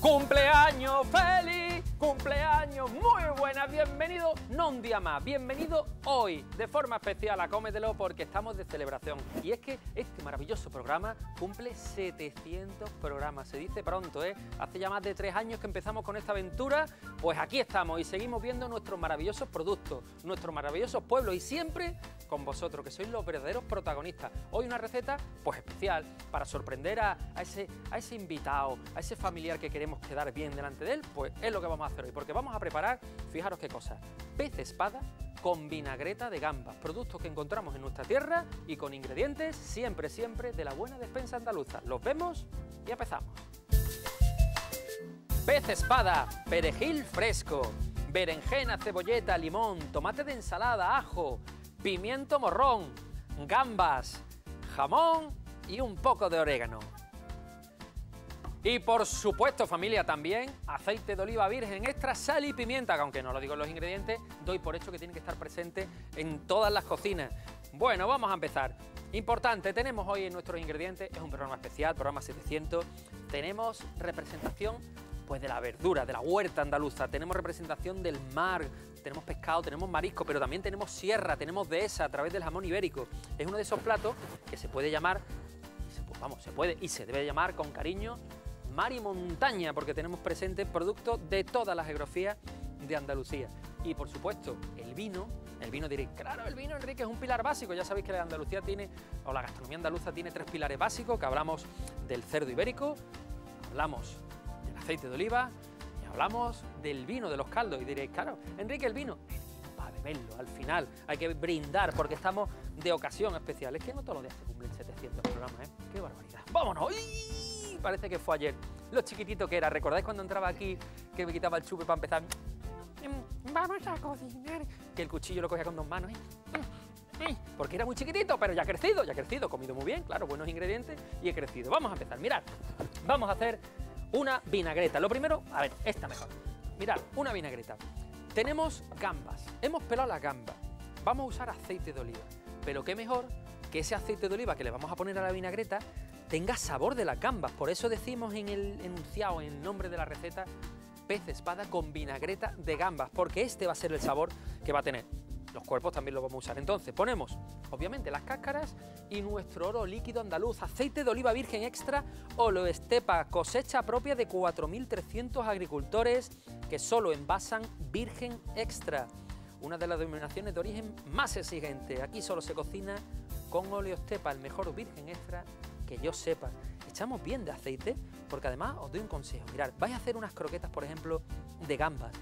¡Cumpleaños feliz! ¡Cumpleaños! ¡Muy buenas! Bienvenido, no un día más, bienvenido hoy, de forma especial a Cómetelo, porque estamos de celebración. Y es que este maravilloso programa cumple 700 programas, se dice pronto, ¿eh? Hace ya más de 3 años que empezamos con esta aventura, pues aquí estamos y seguimos viendo nuestros maravillosos productos, nuestros maravillosos pueblos y siempre con vosotros, que sois los verdaderos protagonistas. Hoy una receta, pues especial, para sorprender a ese invitado, a ese familiar que queremos quedar bien delante de él, pues es lo que vamos a hacer hoy, porque vamos a preparar, fijaros qué cosa, pez espada con vinagreta de gambas, productos que encontramos en nuestra tierra y con ingredientes siempre, siempre de la buena despensa andaluza. Los vemos y empezamos. Pez espada, perejil fresco, berenjena, cebolleta, limón, tomate de ensalada, ajo, pimiento morrón, gambas, jamón y un poco de orégano. Y por supuesto, familia, también aceite de oliva virgen extra, sal y pimienta, que aunque no lo digo en los ingredientes, doy por hecho que tienen que estar presentes en todas las cocinas. Bueno, vamos a empezar. Importante, tenemos hoy en nuestros ingredientes, es un programa especial, programa 700, tenemos representación pues de la verdura, de la huerta andaluza, tenemos representación del mar, tenemos pescado, tenemos marisco, pero también tenemos sierra, tenemos dehesa a través del jamón ibérico. Es uno de esos platos que se puede llamar, vamos, se puede y se debe llamar con cariño mar y montaña, porque tenemos presente productos de todas las geografías de Andalucía. Y por supuesto, el vino diréis, claro, el vino, Enrique, es un pilar básico. Ya sabéis que la Andalucía tiene, o la gastronomía andaluza tiene 3 pilares básicos, que hablamos del cerdo ibérico, hablamos aceite de oliva y hablamos del vino, de los caldos. Y diréis, claro, Enrique, el vino para beberlo al final, hay que brindar porque estamos de ocasión especial. Es que no todos los días se cumplen 700 programas, ¿eh? ¡Qué barbaridad! ¡Vámonos! ¡Uy! Parece que fue ayer, lo chiquitito que era. ¿Recordáis cuando entraba aquí que me quitaba el chupe para empezar? Vamos a cocinar. Que el cuchillo lo cogía con 2 manos, ¿eh? Porque era muy chiquitito, pero ya ha crecido, he comido muy bien, claro, buenos ingredientes y he crecido. Vamos a empezar, mirad, vamos a hacer una vinagreta. Lo primero, a ver, esta mejor. Mirad, una vinagreta. Tenemos gambas, hemos pelado las gambas. Vamos a usar aceite de oliva, pero qué mejor que ese aceite de oliva que le vamos a poner a la vinagreta tenga sabor de las gambas. Por eso decimos en el enunciado, en el nombre de la receta, pez espada con vinagreta de gambas, porque este va a ser el sabor que va a tener. Los cuerpos también los vamos a usar. Entonces ponemos, obviamente, las cáscaras y nuestro oro líquido andaluz, aceite de oliva virgen extra, Oleostepa, cosecha propia de 4.300 agricultores que solo envasan virgen extra. Una de las denominaciones de origen más exigentes. Aquí solo se cocina con Oleostepa, el mejor virgen extra que yo sepa. Echamos bien de aceite, porque además os doy un consejo. Mirad, vais a hacer unas croquetas, por ejemplo, de gambas.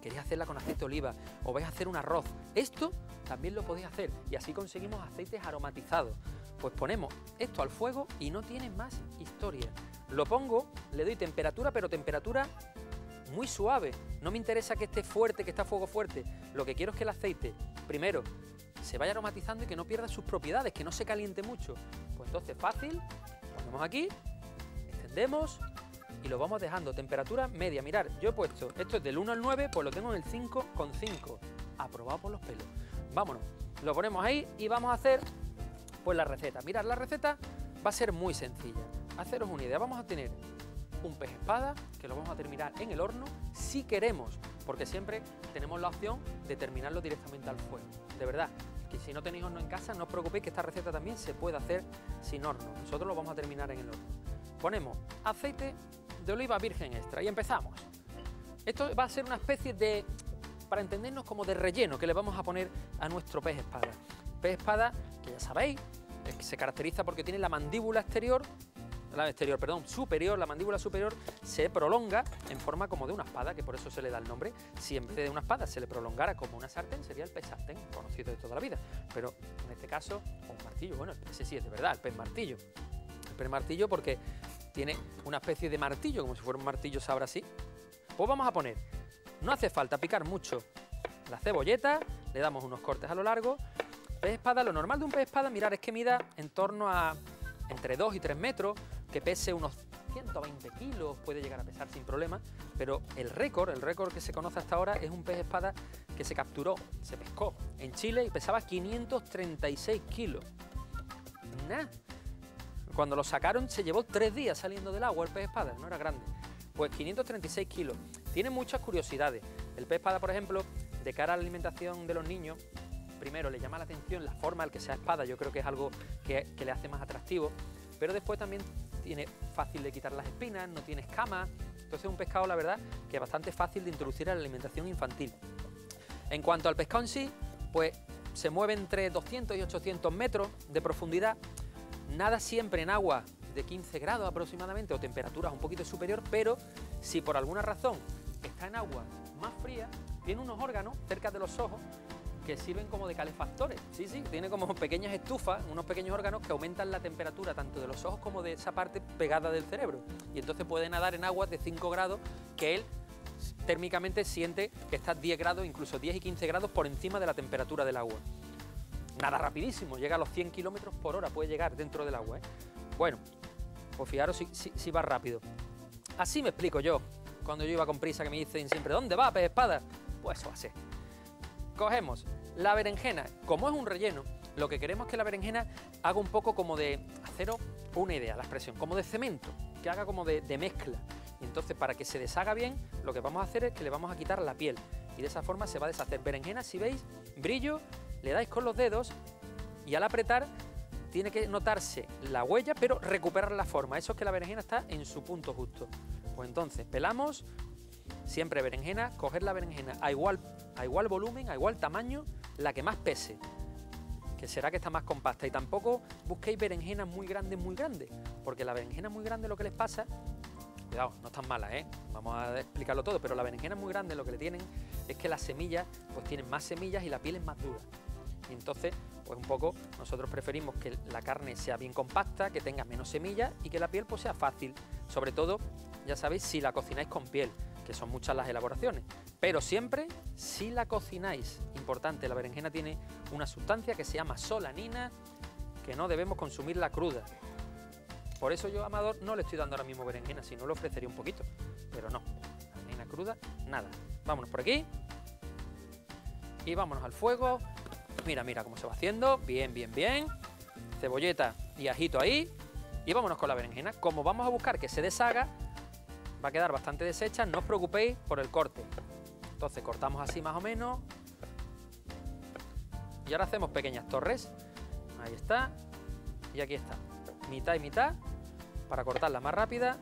Queréis hacerla con aceite de oliva o vais a hacer un arroz, esto también lo podéis hacer y así conseguimos aceites aromatizados. Pues ponemos esto al fuego y no tiene más historia. Lo pongo, le doy temperatura, pero temperatura muy suave. No me interesa que esté fuerte, que esté a fuego fuerte. Lo que quiero es que el aceite, primero, se vaya aromatizando y que no pierda sus propiedades, que no se caliente mucho. Pues entonces fácil, ponemos aquí, extendemos y lo vamos dejando, temperatura media. Mirad, yo he puesto, esto es del 1 al 9, pues lo tengo en el 5,5, aprobado por los pelos. Vámonos, lo ponemos ahí y vamos a hacer pues la receta. Mirad, la receta va a ser muy sencilla. Haceros una idea, vamos a tener un pez espada, que lo vamos a terminar en el horno, si queremos, porque siempre tenemos la opción de terminarlo directamente al fuego. De verdad, que si no tenéis horno en casa, no os preocupéis que esta receta también se puede hacer sin horno. Nosotros lo vamos a terminar en el horno. Ponemos aceite de oliva virgen extra y empezamos. Esto va a ser una especie de, para entendernos, como de relleno que le vamos a poner a nuestro pez espada. Pez espada, que ya sabéis, es que se caracteriza porque tiene la mandíbula exterior, superior, la mandíbula superior se prolonga en forma como de una espada, que por eso se le da el nombre. Si en vez de una espada se le prolongara como una sartén, sería el pez sartén, conocido de toda la vida. Pero en este caso, un martillo, bueno, ese sí es de verdad, el pez martillo. El pez martillo porque tiene una especie de martillo, como si fuera un martillo sabrá así. Pues vamos a poner, no hace falta picar mucho, la cebolleta, le damos unos cortes a lo largo. Pez espada, lo normal de un pez espada, mirar, es que mida en torno a entre 2 y 3 metros, que pese unos 120 kilos, puede llegar a pesar sin problema, pero el récord que se conoce hasta ahora es un pez espada que se capturó, se pescó en Chile y pesaba 536 kilos. Nah. Cuando lo sacaron se llevó 3 días saliendo del agua el pez espada, no era grande. Pues 536 kilos. Tiene muchas curiosidades. El pez espada, por ejemplo, de cara a la alimentación de los niños, primero le llama la atención la forma al que sea espada, yo creo que es algo que le hace más atractivo, pero después también tiene fácil de quitar las espinas, no tiene escamas, entonces es un pescado, la verdad, que es bastante fácil de introducir a la alimentación infantil. En cuanto al pescado en sí, pues se mueve entre 200 y 800 metros de profundidad, nada siempre en agua de 15 grados aproximadamente o temperaturas un poquito superior, pero si por alguna razón está en agua más fría, tiene unos órganos cerca de los ojos que sirven como de calefactores, sí, tiene como pequeñas estufas, unos pequeños órganos que aumentan la temperatura tanto de los ojos como de esa parte pegada del cerebro, y entonces puede nadar en aguas de 5 grados que él térmicamente siente que está 10 grados, incluso 10 y 15 grados por encima de la temperatura del agua. Nada rapidísimo, llega a los 100 kilómetros por hora, puede llegar dentro del agua, ¿eh? Bueno, pues fijaros si va rápido. Así me explico yo, cuando yo iba con prisa, que me dicen siempre, ¿dónde va, pez espada? Pues eso hace. Cogemos la berenjena, como es un relleno, lo que queremos es que la berenjena haga un poco como de, haceros una idea, la expresión, como de cemento, que haga como de mezcla. Y entonces, para que se deshaga bien, lo que vamos a hacer es que le vamos a quitar la piel. Y de esa forma se va a deshacer. Berenjena, si veis, brillo, le dais con los dedos y al apretar tiene que notarse la huella, pero recuperar la forma. Eso es que la berenjena está en su punto justo. Pues entonces, pelamos. Siempre berenjena, coger la berenjena a igual volumen, a igual tamaño, la que más pese, que será que está más compacta. Y tampoco busquéis berenjenas muy grandes, porque la berenjena muy grande lo que les pasa, cuidado, no están malas, ¿eh? Vamos a explicarlo todo, pero la berenjena muy grande lo que le tienen es que las semillas, pues tienen más semillas y la piel es más dura. Y entonces, pues un poco, nosotros preferimos que la carne sea bien compacta, que tenga menos semillas y que la piel pues sea fácil. Sobre todo, ya sabéis, si la cocináis con piel, que son muchas las elaboraciones, pero siempre si la cocináis. Importante, la berenjena tiene una sustancia que se llama solanina, que no debemos consumirla cruda. Por eso yo, Amador, no le estoy dando ahora mismo berenjena, si no le ofrecería un poquito, pero no, berenjena cruda, nada. Vámonos por aquí y vámonos al fuego. Mira, mira cómo se va haciendo, bien, bien, bien. Cebolleta y ajito ahí y vámonos con la berenjena. Como vamos a buscar que se deshaga, va a quedar bastante deshecha, no os preocupéis por el corte. Entonces cortamos así más o menos. Y ahora hacemos pequeñas torres. Ahí está. Y aquí está. Mitad y mitad. Para cortarla más rápida.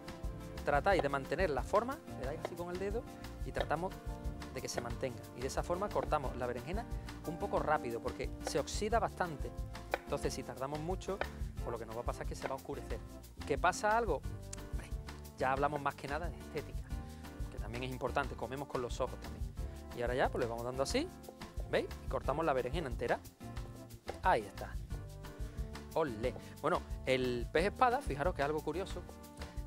Tratáis de mantener la forma. Le dais así con el dedo. Y tratamos de que se mantenga. Y de esa forma cortamos la berenjena un poco rápido. Porque se oxida bastante. Entonces si tardamos mucho, pues lo que nos va a pasar es que se va a oscurecer. ¿Que pasa algo? Ya hablamos más que nada de estética, que también es importante, comemos con los ojos también. Y ahora ya, pues le vamos dando así, ¿veis? Y cortamos la berenjena entera. Ahí está. ¡Olé! Bueno, el pez espada, fijaros que es algo curioso.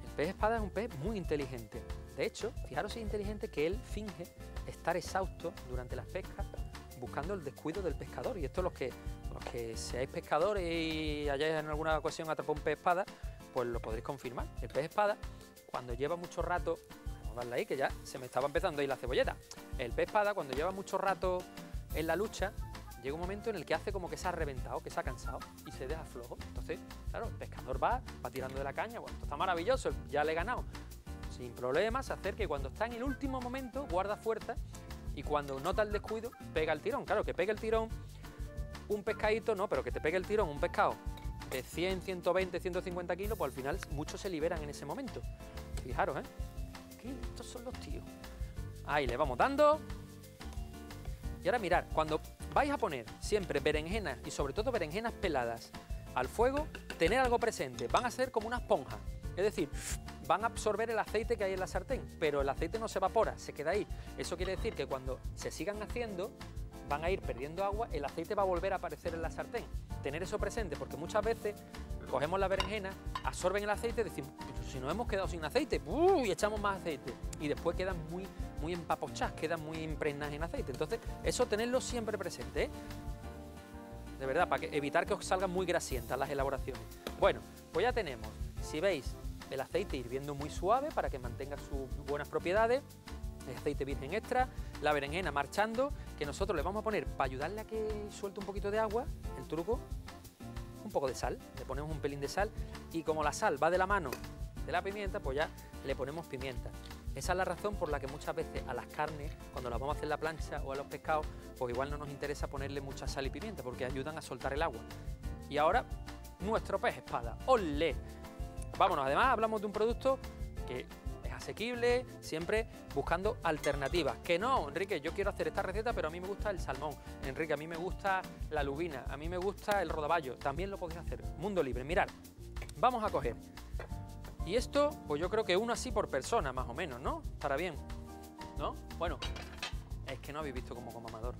El pez espada es un pez muy inteligente. De hecho, fijaros si es inteligente que él finge estar exhausto durante las pescas, buscando el descuido del pescador. Y esto los que seáis pescadores y hayáis en alguna ocasión atrapado un pez espada, pues lo podréis confirmar. El pez espada, cuando lleva mucho rato, vamos a darle ahí, que ya se me estaba empezando ahí la cebolleta. El pez espada, cuando lleva mucho rato en la lucha, llega un momento en el que hace como que se ha reventado, que se ha cansado y se deja flojo. Entonces, claro, el pescador va tirando de la caña, bueno, esto está maravilloso, ya le he ganado. Sin problemas, se acerca y cuando está en el último momento, guarda fuerza y cuando nota el descuido, pega el tirón. Claro, que pegue el tirón un pescadito, no, pero que te pegue el tirón un pescado de 100, 120, 150 kilos, pues al final muchos se liberan en ese momento. Fijaros, ¿eh? ¿Qué? Estos son los tíos. Ahí le vamos dando. Y ahora mirad, cuando vais a poner siempre berenjenas y sobre todo berenjenas peladas al fuego, tener algo presente, van a ser como una esponja. Es decir, van a absorber el aceite que hay en la sartén, pero el aceite no se evapora, se queda ahí. Eso quiere decir que cuando se sigan haciendo, van a ir perdiendo agua, el aceite va a volver a aparecer en la sartén. Tener eso presente, porque muchas veces cogemos la berenjena, absorben el aceite y decimos, si nos hemos quedado sin aceite, y echamos más aceite. Y después quedan muy empapochadas, quedan muy impregnadas en aceite. Entonces, eso tenerlo siempre presente, ¿eh? De verdad, para evitar que os salgan muy grasientas las elaboraciones. Bueno, pues ya tenemos, si veis, el aceite hirviendo muy suave para que mantenga sus buenas propiedades, el aceite virgen extra, la berenjena marchando, que nosotros le vamos a poner, para ayudarle a que suelte un poquito de agua, el truco, un poco de sal, le ponemos un pelín de sal, y como la sal va de la mano de la pimienta, pues ya le ponemos pimienta. Esa es la razón por la que muchas veces a las carnes, cuando las vamos a hacer en la plancha o a los pescados, pues igual no nos interesa ponerle mucha sal y pimienta, porque ayudan a soltar el agua. Y ahora, nuestro pez espada. ¡Olé! Vámonos, además hablamos de un producto que es asequible, siempre buscando alternativas. Que no, Enrique, yo quiero hacer esta receta, pero a mí me gusta el salmón. Enrique, a mí me gusta la lubina, a mí me gusta el rodaballo. También lo podéis hacer. Mundo libre, mirad. Vamos a coger. Y esto, pues yo creo que uno así por persona, más o menos, ¿no? Estará bien, ¿no? Bueno, es que no habéis visto cómo como Amador.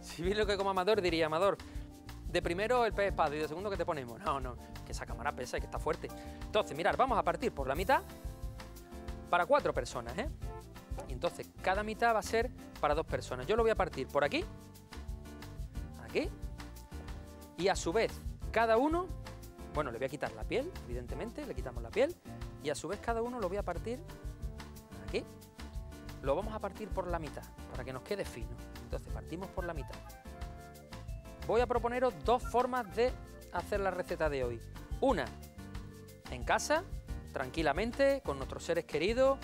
Si veis lo que como Amador, diría Amador, de primero el pez espada y de segundo que te ponemos. No, no, que esa cámara pesa y que está fuerte. Entonces, mirad, vamos a partir por la mitad para 4 personas, ¿eh? Y entonces, cada mitad va a ser para 2 personas. Yo lo voy a partir por aquí, aquí, y a su vez, cada uno... Bueno, le voy a quitar la piel, evidentemente, le quitamos la piel y a su vez cada uno lo voy a partir aquí. Lo vamos a partir por la mitad, para que nos quede fino. Entonces, partimos por la mitad. Voy a proponeros 2 formas de hacer la receta de hoy. Una, en casa, tranquilamente, con nuestros seres queridos.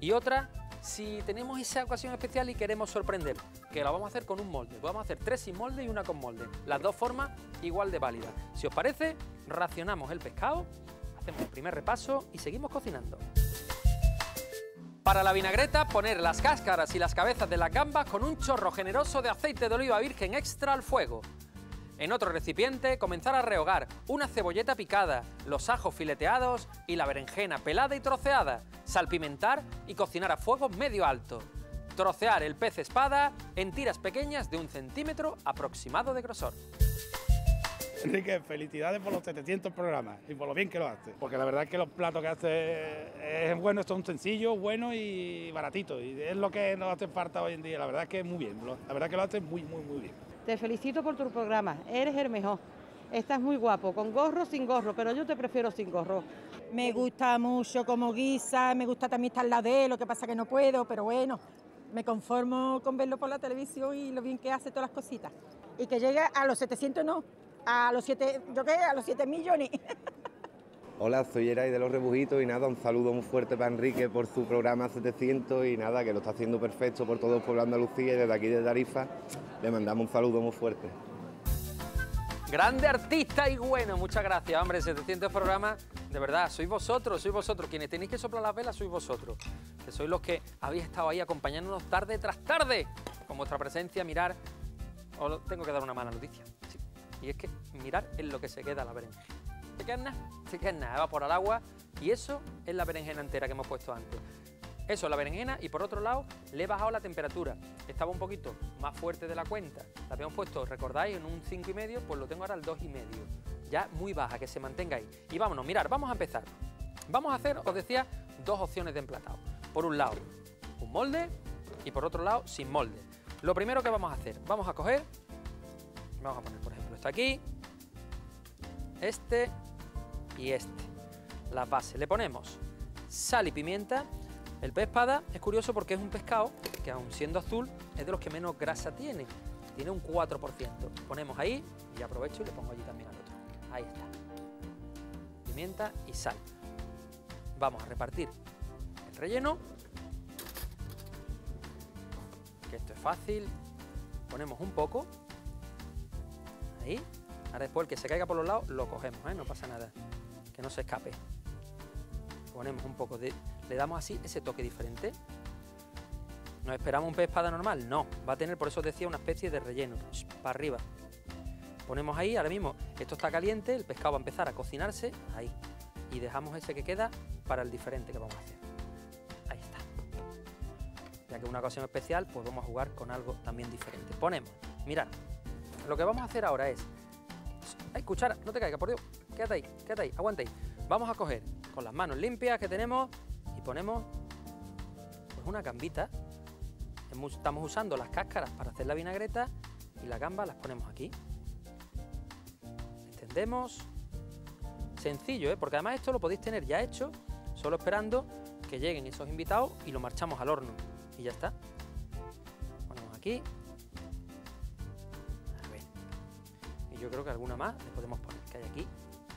Y otra, si tenemos esa ocasión especial y queremos sorprender, que la vamos a hacer con un molde. Vamos a hacer 3 sin molde y 1 con molde. Las 2 formas igual de válidas. Si os parece... Racionamos el pescado, hacemos el primer repaso y seguimos cocinando. Para la vinagreta, poner las cáscaras y las cabezas de las gambas con un chorro generoso de aceite de oliva virgen extra al fuego. En otro recipiente, comenzar a rehogar una cebolleta picada, los ajos fileteados y la berenjena pelada y troceada. Salpimentar y cocinar a fuego medio alto. Trocear el pez espada en tiras pequeñas de 1 centímetro aproximado de grosor. Enrique, felicidades por los 700 programas y por lo bien que lo haces. Porque la verdad es que los platos que haces es bueno, son sencillos, buenos y baratitos. Y es lo que nos hace falta hoy en día. La verdad es que es muy bien. La verdad es que lo haces muy, muy, muy bien. Te felicito por tu programa. Eres el mejor. Estás muy guapo, con gorro, sin gorro, pero yo te prefiero sin gorro. Me gusta mucho como guisa, me gusta también estar al lado de él, lo que pasa que no puedo, pero bueno, me conformo con verlo por la televisión y lo bien que hace todas las cositas. Y que llegue a los 700 no. A los 7, yo qué, a los 7 millones. Hola, soy Heray de los Rebujitos y nada, un saludo muy fuerte para Enrique por su programa 700 y nada, que lo está haciendo perfecto por todo el pueblo de Andalucía y desde aquí de Tarifa le mandamos un saludo muy fuerte. Grande artista y bueno, muchas gracias, hombre, 700 programas, de verdad, sois vosotros, quienes tenéis que soplar las velas sois vosotros, que sois los que habéis estado ahí acompañándonos tarde tras tarde, con vuestra presencia, mirar, os tengo que dar una mala noticia. Y es que mirar en lo que se queda la berenjena. Se queda nada, evapora el agua y eso es la berenjena entera que hemos puesto antes. Eso es la berenjena y por otro lado le he bajado la temperatura. Estaba un poquito más fuerte de la cuenta. La habíamos puesto, recordáis, en un 5,5, pues lo tengo ahora al 2,5. Ya muy baja, que se mantenga ahí. Y vámonos, mirad, vamos a empezar. Vamos a hacer, os decía, 2 opciones de emplatado. Por un lado, un molde y por otro lado, sin molde. Lo primero que vamos a hacer, vamos a coger, vamos a poner por ejemplo este aquí, este y este, las bases. Le ponemos sal y pimienta. El pez espada es curioso porque es un pescado que aun siendo azul es de los que menos grasa tiene. Tiene un 4%. Ponemos ahí y aprovecho y le pongo allí también al otro. Ahí está. Pimienta y sal. Vamos a repartir el relleno. Que esto es fácil. Ponemos un poco. Ahí. Ahora después el que se caiga por los lados lo cogemos, ¿eh? No pasa nada, que no se escape. Ponemos un poco de... Le damos así ese toque diferente. ¿Nos esperamos un pez espada normal? No, va a tener, por eso os decía, una especie de relleno. Para arriba. Ponemos ahí, ahora mismo esto está caliente, el pescado va a empezar a cocinarse, ahí. Y dejamos ese que queda para el diferente que vamos a hacer. Ahí está. Ya que es una ocasión especial, pues vamos a jugar con algo también diferente. Ponemos, mirad. Lo que vamos a hacer ahora es... ¡Ay, cuchara! No te caiga, por Dios. Quédate ahí, aguanta ahí. Vamos a coger con las manos limpias que tenemos y ponemos pues, una gambita. Estamos usando las cáscaras para hacer la vinagreta y la gamba las ponemos aquí. Extendemos. Sencillo, ¿eh? Porque además esto lo podéis tener ya hecho, solo esperando que lleguen esos invitados y lo marchamos al horno. Y ya está. Ponemos aquí. Yo creo que alguna más le podemos poner, que hay aquí,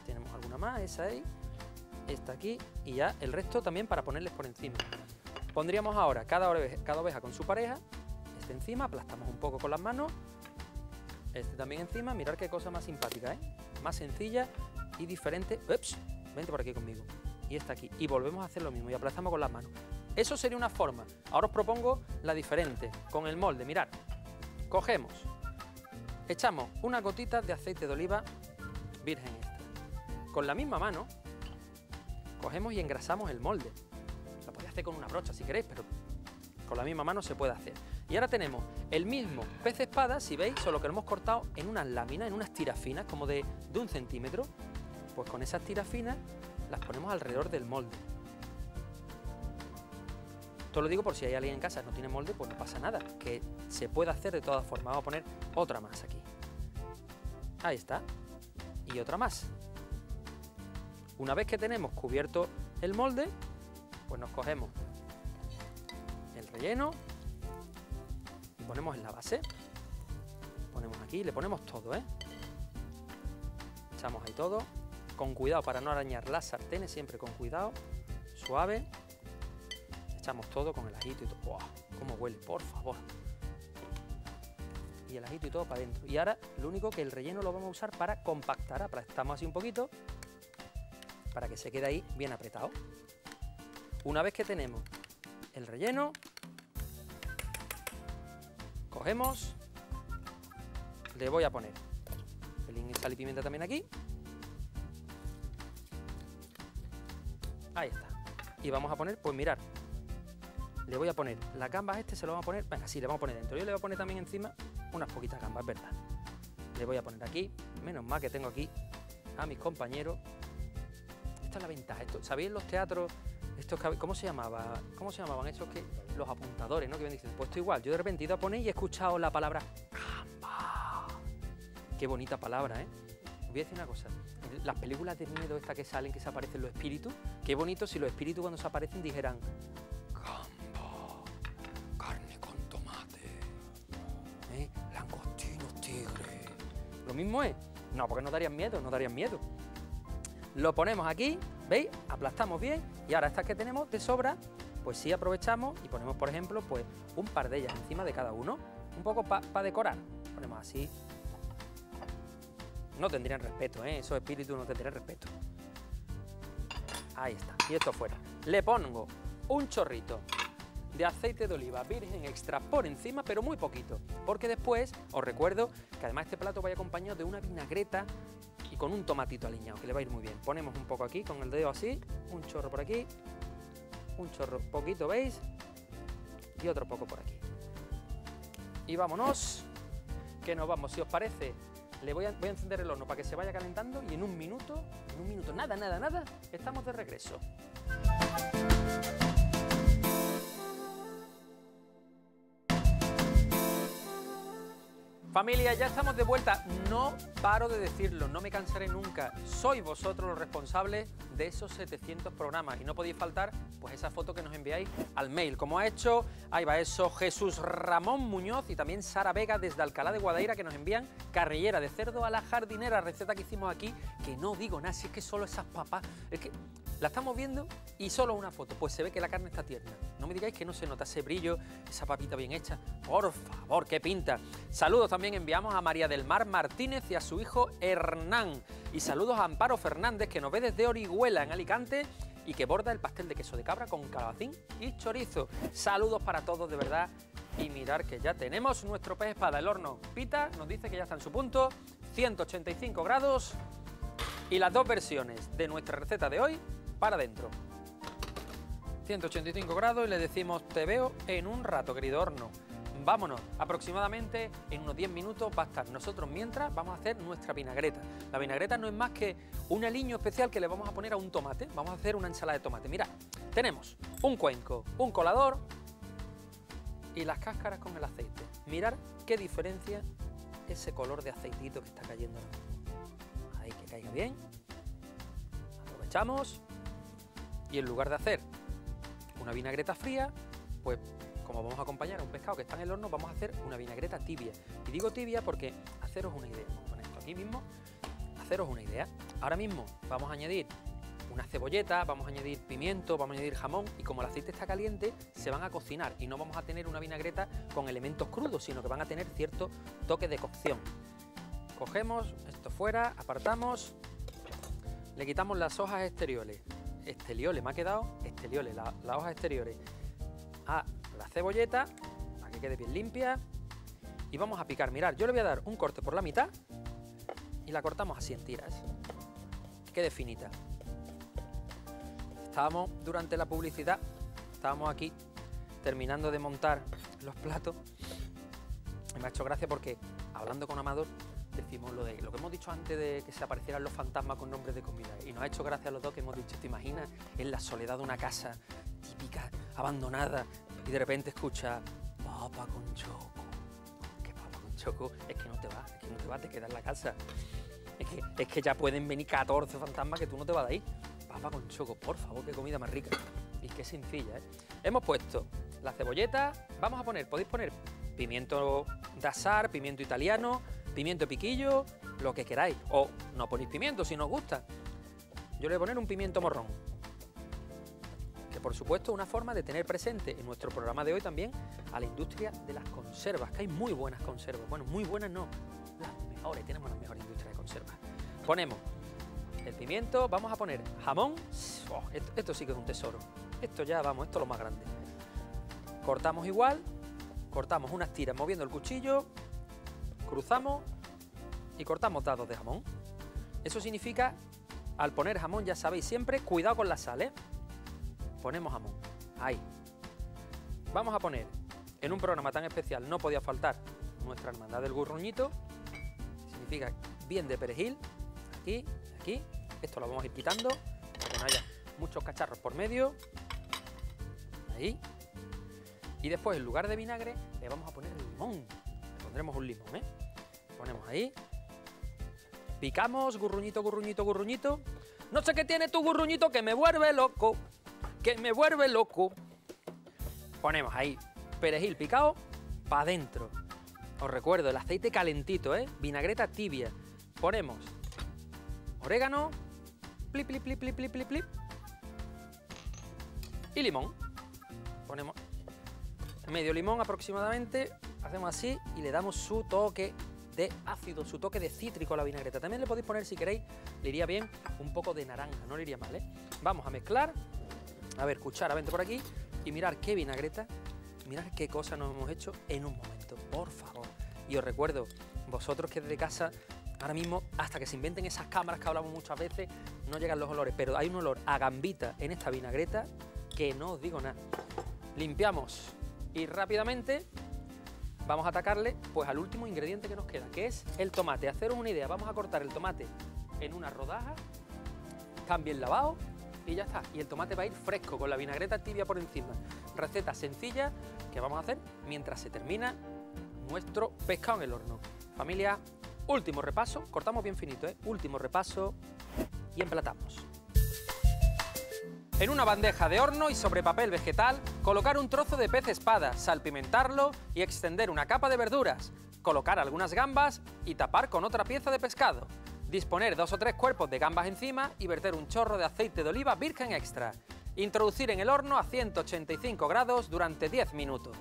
tenemos alguna más, esa ahí, esta aquí y ya el resto también para ponerles por encima. Pondríamos ahora cada oveja con su pareja, este encima, aplastamos un poco con las manos, este también encima, mirad qué cosa más simpática, ¿eh? Más sencilla y diferente. Ups, vente por aquí conmigo. Y esta aquí, y volvemos a hacer lo mismo, y aplastamos con las manos. Eso sería una forma. Ahora os propongo la diferente, con el molde, mirad. Cogemos, echamos una gotita de aceite de oliva virgen extra. Con la misma mano, cogemos y engrasamos el molde. Lo podéis hacer con una brocha si queréis, pero con la misma mano se puede hacer. Y ahora tenemos el mismo pez espada, si veis, solo que lo hemos cortado en unas láminas, en unas tiras finas, como de 1 cm. Pues con esas tiras finas las ponemos alrededor del molde. Esto lo digo por si hay alguien en casa que no tiene molde, pues no pasa nada, que se puede hacer de todas formas. Vamos a poner otra más aquí. Ahí está. Y otra más. Una vez que tenemos cubierto el molde, pues nos cogemos el relleno y ponemos en la base. Ponemos aquí, le ponemos todo, ¿eh? Echamos ahí todo. Con cuidado para no arañar las sartenes, siempre con cuidado. Suave. Echamos todo con el ajito y todo. ¡Wow! ¡Cómo huele, por favor! Y el ajito y todo para adentro. Y ahora lo único que el relleno lo vamos a usar para compactar. Aplastamos así un poquito para que se quede ahí bien apretado. Una vez que tenemos el relleno, cogemos, le voy a poner pelín de sal y pimienta también aquí. Ahí está. Y vamos a poner, pues mirad, le voy a poner las gambas, este se lo vamos a poner, venga, sí, le vamos a poner dentro. Yo le voy a poner también encima unas poquitas gambas, ¿verdad? Le voy a poner aquí, menos mal que tengo aquí a mis compañeros. Esta es la ventaja, esto, ¿sabéis los teatros? Estos, ¿Cómo se llamaban esos que los apuntadores, ¿no? Que ven diciendo, pues esto igual, yo de repente he ido a poner y he escuchado la palabra gamba. Qué bonita palabra, ¿eh? Os voy a decir una cosa, las películas de miedo estas que salen, que se aparecen los espíritus, qué bonito si los espíritus cuando se aparecen dijeran gamba, carne con tomate, ¿eh? Langostinos tigre. Lo mismo es, no, porque no darían miedo, no darían miedo. Lo ponemos aquí, ¿veis? Aplastamos bien y ahora estas que tenemos de sobra, pues sí aprovechamos y ponemos, por ejemplo, pues un par de ellas encima de cada uno, un poco para decorar. Ponemos así. No tendrían respeto, ¿eh? Esos espíritus no tendrían respeto. Ahí está, y esto fuera. Le pongo un chorrito de aceite de oliva virgen extra por encima, pero muy poquito, porque después os recuerdo que además este plato vaya acompañado de una vinagreta y con un tomatito aliñado, que le va a ir muy bien. Ponemos un poco aquí, con el dedo así, un chorro por aquí, un chorro poquito, ¿veis? Y otro poco por aquí. Y vámonos, que nos vamos, si os parece. Le voy a encender el horno para que se vaya calentando y en un minuto, nada, estamos de regreso. Familia, ya estamos de vuelta. No paro de decirlo, no me cansaré nunca. Sois vosotros los responsables de esos 700 programas y no podéis faltar pues esa foto que nos enviáis al mail. Como ha hecho, ahí va eso, Jesús Ramón Muñoz y también Sara Vega desde Alcalá de Guadaira, que nos envían carrillera de cerdo a la jardinera, receta que hicimos aquí, que no digo nada, si es que solo esas papas, es que la estamos viendo y solo una foto, pues se ve que la carne está tierna. No me digáis que no se nota ese brillo, esa papita bien hecha. Por favor, qué pinta. Saludos también enviamos a María del Mar Martínez y a su hijo Hernán. Y saludos a Amparo Fernández, que nos ve desde Orihuela, en Alicante, y que borda el pastel de queso de cabra con calabacín y chorizo. Saludos para todos, de verdad. Y mirar que ya tenemos nuestro pez espada. El horno pita, nos dice que ya está en su punto, 185 grados. Y las dos versiones de nuestra receta de hoy para adentro. 185 grados y le decimos te veo en un rato, querido horno. Vámonos, aproximadamente en unos 10 minutos va a estar. Nosotros mientras vamos a hacer nuestra vinagreta. La vinagreta no es más que un aliño especial que le vamos a poner a un tomate. Vamos a hacer una ensalada de tomate. Mirad, tenemos un cuenco, un colador y las cáscaras con el aceite. Mirad qué diferencia ese color de aceitito que está cayendo. Ahí, que caiga bien. Aprovechamos. Y en lugar de hacer una vinagreta fría, pues como vamos a acompañar a un pescado que está en el horno, vamos a hacer una vinagreta tibia. Y digo tibia porque haceros una idea. Vamos a poner esto aquí mismo. Haceros una idea. Ahora mismo vamos a añadir una cebolleta, vamos a añadir pimiento, vamos a añadir jamón y como el aceite está caliente se van a cocinar y no vamos a tener una vinagreta con elementos crudos, sino que van a tener cierto toque de cocción. Cogemos esto fuera, apartamos, le quitamos las hojas exteriores, las hojas exteriores a la cebolleta para que quede bien limpia y vamos a picar. Mirad, yo le voy a dar un corte por la mitad y la cortamos así en tiras, que quede finita. Estábamos durante la publicidad, estábamos aquí terminando de montar los platos y me ha hecho gracia porque hablando con Amador decimos lo que hemos dicho antes de que se aparecieran los fantasmas con nombres de comida y nos ha hecho gracia a los dos que hemos dicho, ¿te imaginas? En la soledad de una casa típica, abandonada y de repente escucha papa con choco. ¿Qué papa con choco? Es que no te va, te quedas en la casa. Es que ya pueden venir 14 fantasmas que tú no te vas de ahí. Papa con choco, por favor, qué comida más rica. Y qué sencilla, ¿eh? Hemos puesto la cebolleta, vamos a poner, podéis poner pimiento de azar, pimiento italiano, pimiento piquillo, lo que queráis. O no ponéis pimiento si no os gusta. Yo le voy a poner un pimiento morrón. Que por supuesto es una forma de tener presente en nuestro programa de hoy también a la industria de las conservas, que hay muy buenas conservas. Bueno, muy buenas no, las mejores, tenemos la mejor industria de conservas. Ponemos el pimiento, vamos a poner jamón, esto sí que es un tesoro, esto ya vamos, esto es lo más grande. Cortamos igual, cortamos unas tiras moviendo el cuchillo, cruzamos y cortamos dados de jamón. Eso significa, al poner jamón ya sabéis siempre, cuidado con la sal, ¿eh? Ponemos jamón, ahí. Vamos a poner, en un programa tan especial no podía faltar nuestra hermandad del gurruñito, significa bien de perejil, aquí, aquí, esto lo vamos a ir quitando, para que no haya muchos cacharros por medio, ahí, y después en lugar de vinagre le vamos a poner el limón, le pondremos un limón, ¿eh? Ponemos ahí, picamos, gurruñito, gurruñito, gurruñito, no sé qué tiene tu gurruñito que me vuelve loco, ponemos ahí, perejil picado, para adentro, os recuerdo, el aceite calentito, ¿eh? Vinagreta tibia, ponemos orégano, plip, plip, plip, plip, plip, plip, y limón. Ponemos medio limón aproximadamente, hacemos así y le damos su toque de ácido, su toque de cítrico a la vinagreta. También le podéis poner, si queréis, le iría bien un poco de naranja, no le iría mal, ¿eh? Vamos a mezclar, a ver, cuchara, vente por aquí y mirad qué vinagreta, mirad qué cosa nos hemos hecho en un momento, por favor. Y os recuerdo, vosotros que desde casa... Ahora mismo, hasta que se inventen esas cámaras que hablamos muchas veces, no llegan los olores, pero hay un olor a gambita en esta vinagreta que no os digo nada. Limpiamos y rápidamente vamos a atacarle pues al último ingrediente que nos queda, que es el tomate. Haceros una idea, vamos a cortar el tomate en una rodaja, también lavado y ya está. Y el tomate va a ir fresco con la vinagreta tibia por encima. Receta sencilla que vamos a hacer mientras se termina nuestro pescado en el horno. Familia, último repaso, cortamos bien finito, ¿eh? Último repaso y emplatamos. En una bandeja de horno y sobre papel vegetal, colocar un trozo de pez espada, salpimentarlo y extender una capa de verduras. Colocar algunas gambas y tapar con otra pieza de pescado. Disponer 2 o 3 cuerpos de gambas encima y verter un chorro de aceite de oliva virgen extra. Introducir en el horno a 185 grados durante 10 minutos.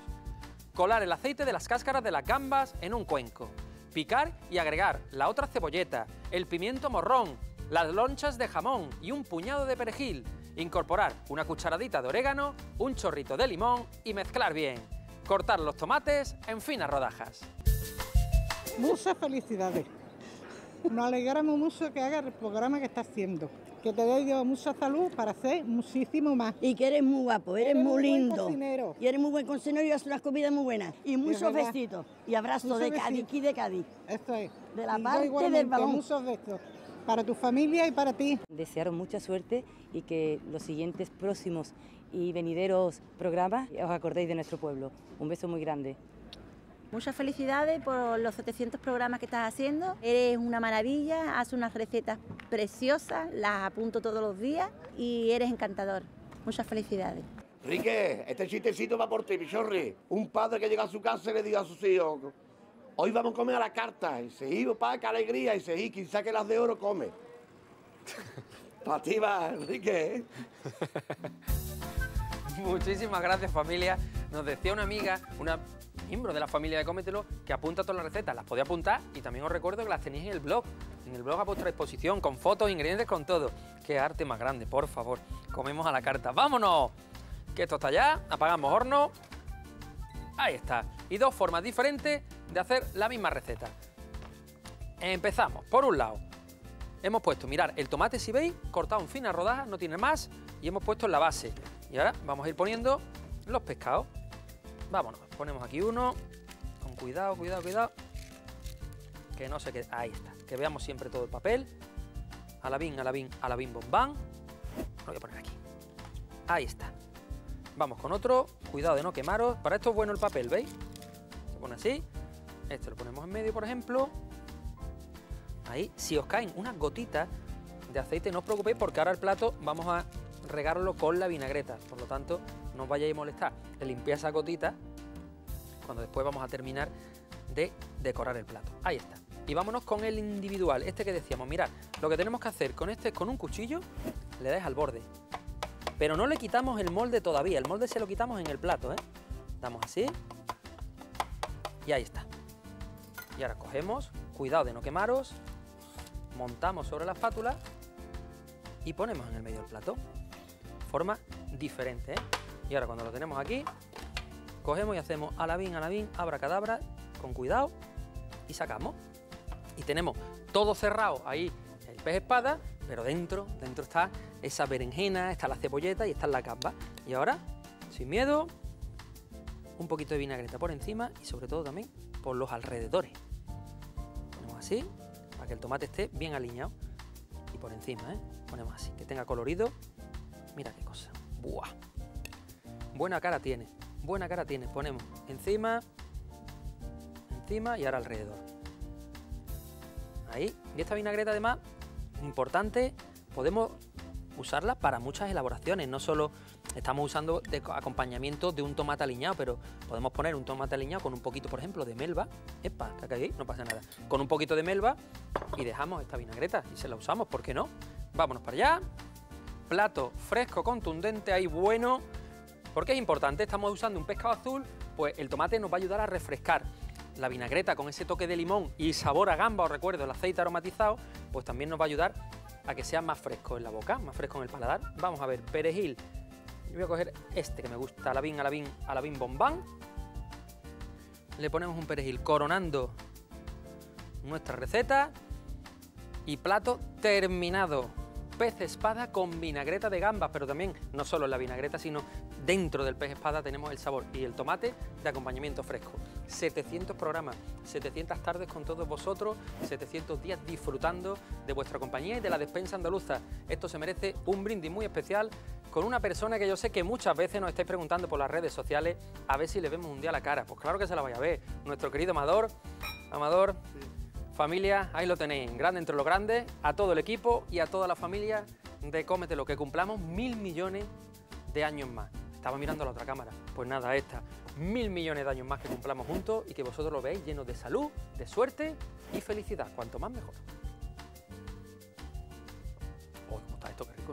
Colar el aceite de las cáscaras de las gambas en un cuenco. Picar y agregar la otra cebolleta, el pimiento morrón, las lonchas de jamón y un puñado de perejil. Incorporar una cucharadita de orégano, un chorrito de limón y mezclar bien. Cortar los tomates en finas rodajas. Muchas felicidades. Nos alegramos mucho que hagas el programa que estás haciendo. Que te doy Dios mucha salud para hacer muchísimo más. Y que eres muy guapo, eres muy lindo. Y eres muy buen cocinero y haces unas comidas muy buenas. Y muchos besitos. Y abrazos de Cádiz, aquí de Cádiz. Esto es. De la parte del balón. Muchos besitos para tu familia y para ti. Desearos mucha suerte y que los siguientes próximos y venideros programas os acordéis de nuestro pueblo. Un beso muy grande. Muchas felicidades por los 700 programas que estás haciendo. Eres una maravilla, haces unas recetas preciosas, las apunto todos los días y eres encantador. Muchas felicidades. Enrique, este chistecito va por ti, mi chorri. Un padre que llega a su casa y le diga a sus hijos, hoy vamos a comer a la carta. Y se dice, papá, qué alegría. Y se dice, quizá que las de oro come. Para ti va, Enrique. Muchísimas gracias, familia. Nos decía una amiga, una miembro de la familia de Cómetelo, que apunta todas las recetas. Las podía apuntar y también os recuerdo que las tenéis en el blog. En el blog a vuestra disposición, con fotos, ingredientes, con todo. ¡Qué arte más grande, por favor! Comemos a la carta. ¡Vámonos! Que esto está allá, apagamos horno. Ahí está. Y dos formas diferentes de hacer la misma receta. Empezamos. Por un lado, hemos puesto, mirad, el tomate, si veis, cortado en finas rodajas, no tiene más, y hemos puesto en la base. Y ahora vamos a ir poniendo los pescados. Vámonos, ponemos aquí uno, con cuidado, cuidado, cuidado, que no se quede, ahí está, que veamos siempre todo el papel, alabín, alabín, alabín, bombán, lo voy a poner aquí, ahí está. Vamos con otro, cuidado de no quemaros, para esto es bueno el papel, ¿veis? Se pone así, este lo ponemos en medio, por ejemplo, ahí, si os caen unas gotitas de aceite, no os preocupéis porque ahora el plato vamos a regarlo con la vinagreta, por lo tanto, no os vayáis a molestar, le limpiáis esa gotita cuando después vamos a terminar de decorar el plato. Ahí está. Y vámonos con el individual, este que decíamos. Mirad, lo que tenemos que hacer con este es con un cuchillo, le dais al borde, pero no le quitamos el molde todavía, el molde se lo quitamos en el plato, ¿eh? Damos así y ahí está. Y ahora cogemos, cuidado de no quemaros, montamos sobre la espátula y ponemos en el medio del plato. Forma diferente, ¿eh? Y ahora cuando lo tenemos aquí, cogemos y hacemos alabín, abracadabra, con cuidado y sacamos. Y tenemos todo cerrado ahí el pez espada, pero dentro está esa berenjena, está la cebolleta y está la gamba. Y ahora, sin miedo, un poquito de vinagreta por encima y sobre todo también por los alrededores. Ponemos así, para que el tomate esté bien alineado. Y por encima, ¿eh? Ponemos así, que tenga colorido. Mira qué cosa. ¡Buah! Buena cara tiene, buena cara tiene. Ponemos encima y ahora alrededor. Ahí. Y esta vinagreta, además, importante, podemos usarla para muchas elaboraciones. No solo estamos usando de acompañamiento de un tomate aliñado, pero podemos poner un tomate aliñado con un poquito, por ejemplo, de melva. ¡Epa! Que acá ahí no pasa nada. Con un poquito de melva y dejamos esta vinagreta y se la usamos, ¿por qué no? Vámonos para allá. Plato fresco, contundente, ahí bueno. Porque es importante, estamos usando un pescado azul, pues el tomate nos va a ayudar a refrescar. La vinagreta con ese toque de limón y sabor a gamba, os recuerdo, el aceite aromatizado, pues también nos va a ayudar a que sea más fresco en la boca, más fresco en el paladar. Vamos a ver, perejil. Yo voy a coger este que me gusta, alabín, bombán. Le ponemos un perejil coronando nuestra receta. Y plato terminado. Pez espada con vinagreta de gambas, pero también no solo en la vinagreta, sino dentro del pez espada tenemos el sabor y el tomate de acompañamiento fresco. 700 programas, 700 tardes con todos vosotros, 700 días disfrutando de vuestra compañía y de la despensa andaluza. Esto se merece un brindis muy especial con una persona que yo sé que muchas veces nos estáis preguntando por las redes sociales a ver si le vemos un día la cara. Pues claro que se la vaya a ver. Nuestro querido Amador. Sí. Familia, ahí lo tenéis, grande entre los grandes, a todo el equipo y a toda la familia de Cómetelo, que cumplamos 1.000 millones de años más. Estaba mirando a la otra cámara, pues nada, a esta. 1.000 millones de años más que cumplamos juntos y que vosotros lo veáis llenos de salud, de suerte y felicidad. Cuanto más, mejor. ¡Oh, cómo está esto! ¡Qué rico,